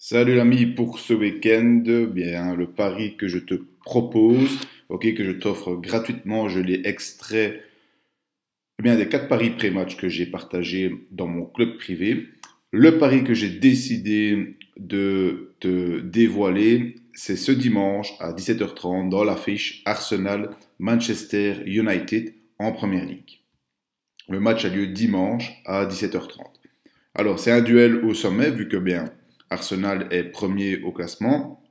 Salut l'ami, pour ce week-end, bien le pari que je te propose, que je t'offre gratuitement, je l'ai extrait des 4 paris pré-match que j'ai partagés dans mon club privé. Le pari que j'ai décidé de te dévoiler, c'est ce dimanche à 17h30 dans l'affiche Arsenal-Manchester United en Première Ligue. Le match a lieu dimanche à 17h30. Alors c'est un duel au sommet vu que Arsenal est premier au classement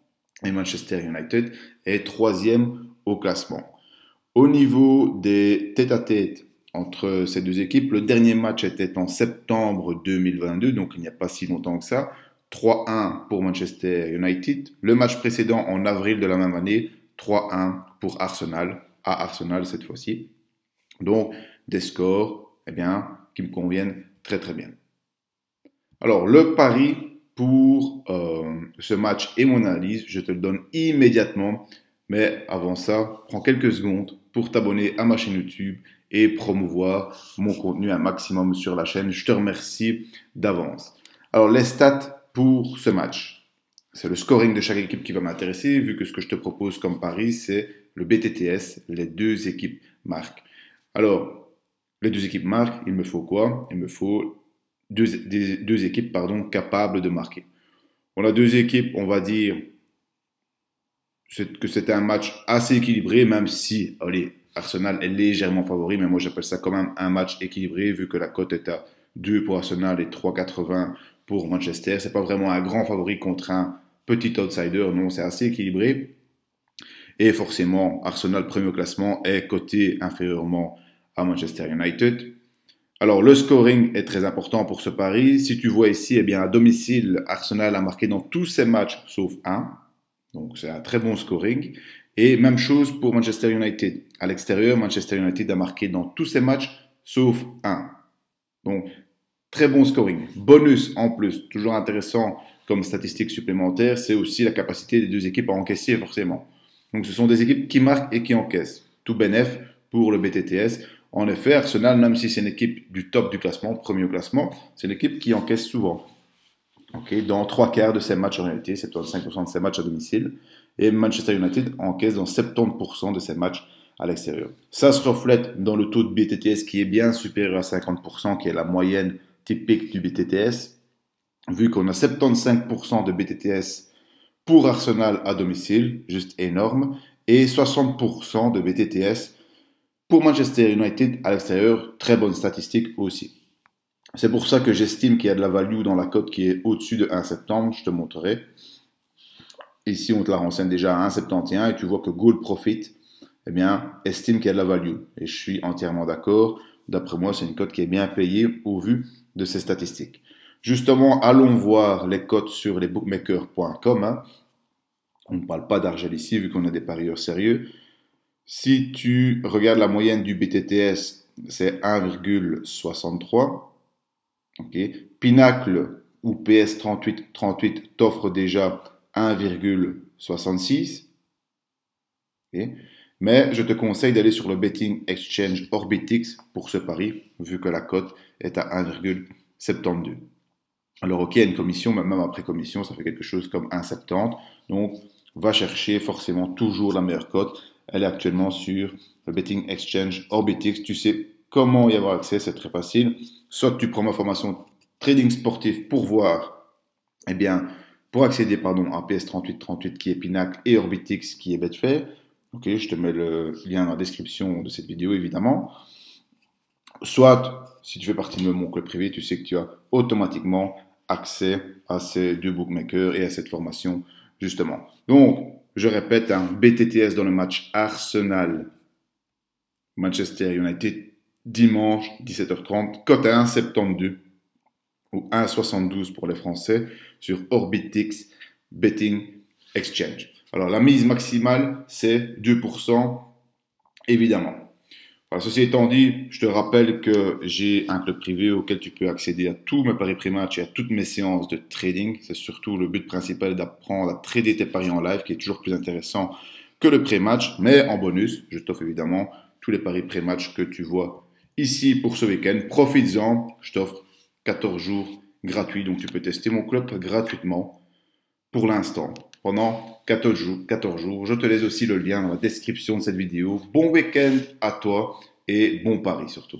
et Manchester United est troisième au classement. Au niveau des tête-à-tête entre ces deux équipes, le dernier match était en septembre 2022, donc il n'y a pas si longtemps que ça. 3-1 pour Manchester United. Le match précédent en avril de la même année, 3-1 pour Arsenal, à Arsenal cette fois-ci. Donc des scores qui me conviennent très très bien. Alors le pari pour ce match et mon analyse, je te le donne immédiatement. Mais avant ça, prends quelques secondes pour t'abonner à ma chaîne YouTube et promouvoir mon contenu un maximum sur la chaîne. Je te remercie d'avance. Alors les stats pour ce match, c'est le scoring de chaque équipe qui va m'intéresser vu que ce que je te propose comme pari, c'est le BTTS, les deux équipes marquent. Alors, les deux équipes marquent, il me faut quoi? Il me faut deux équipes capables de marquer. On a deux équipes, on va dire que c'était un match assez équilibré, même si Arsenal est légèrement favori, mais moi j'appelle ça quand même un match équilibré, vu que la cote est à 2 pour Arsenal et 3,80 pour Manchester. Ce n'est pas vraiment un grand favori contre un petit outsider, non, c'est assez équilibré. Et forcément, Arsenal, premier au classement, est coté inférieurement à Manchester United. Alors, le scoring est très important pour ce pari. Si tu vois ici, à domicile, Arsenal a marqué dans tous ses matchs, sauf un. Donc, c'est un très bon scoring. Et même chose pour Manchester United. À l'extérieur, Manchester United a marqué dans tous ses matchs, sauf un. Donc, très bon scoring. Bonus en plus, toujours intéressant comme statistique supplémentaire, c'est aussi la capacité des deux équipes à encaisser, forcément. Donc, ce sont des équipes qui marquent et qui encaissent. Tout bénéf pour le BTTS. En effet, Arsenal, même si c'est une équipe du top du classement, premier au classement, c'est une équipe qui encaisse souvent. Dans 3/4 de ses matchs en réalité, 75% de ses matchs à domicile. Et Manchester United encaisse dans 70% de ses matchs à l'extérieur. Ça se reflète dans le taux de BTTS qui est bien supérieur à 50%, qui est la moyenne typique du BTTS. Vu qu'on a 75% de BTTS pour Arsenal à domicile, juste énorme, et 60% de BTTS pour Manchester United à l'extérieur, très bonne statistique aussi. C'est pour ça que j'estime qu'il y a de la value dans la cote qui est au-dessus de 1 septembre, je te montrerai. Ici, on te la renseigne déjà à 1,71 et tu vois que Goal Profit estime qu'il y a de la value. Et je suis entièrement d'accord. D'après moi, c'est une cote qui est bien payée au vu de ces statistiques. Justement, allons voir les cotes sur les bookmakers.com. On ne parle pas d'argent ici vu qu'on a des parieurs sérieux. Si tu regardes la moyenne du BTTS, c'est 1,63. Pinnacle ou PS3838 t'offre déjà 1,66. Mais je te conseille d'aller sur le Betting Exchange Orbit X pour ce pari, vu que la cote est à 1,72. Alors il y a une commission, mais même après commission, ça fait quelque chose comme 1,70. Donc va chercher forcément toujours la meilleure cote. Elle est actuellement sur le Betting Exchange Orbitix. Tu sais comment y avoir accès, c'est très facile. Soit tu prends ma formation trading sportif pour voir, pour accéder à PS3838 qui est Pinnacle et Orbitix qui est Betfair. Je te mets le lien dans la description de cette vidéo évidemment. Soit, si tu fais partie de mon club privé, tu sais que tu as automatiquement accès à ces deux bookmakers et à cette formation justement. Donc, je répète, un BTTS dans le match Arsenal-Manchester United, dimanche, 17h30, cote à 1,72 ou 1,72 pour les Français sur Orbitix Betting Exchange. Alors, la mise maximale, c'est 2%, évidemment. Alors, ceci étant dit, je te rappelle que j'ai un club privé auquel tu peux accéder à tous mes paris pré-match et à toutes mes séances de trading. C'est surtout le but principal d'apprendre à trader tes paris en live, qui est toujours plus intéressant que le pré-match. Mais en bonus, je t'offre évidemment tous les paris pré-match que tu vois ici pour ce week-end. Profites-en, je t'offre 14 jours gratuits. Donc tu peux tester mon club gratuitement. pour l'instant, pendant 14 jours. Je te laisse aussi le lien dans la description de cette vidéo. Bon week-end à toi et bon pari surtout.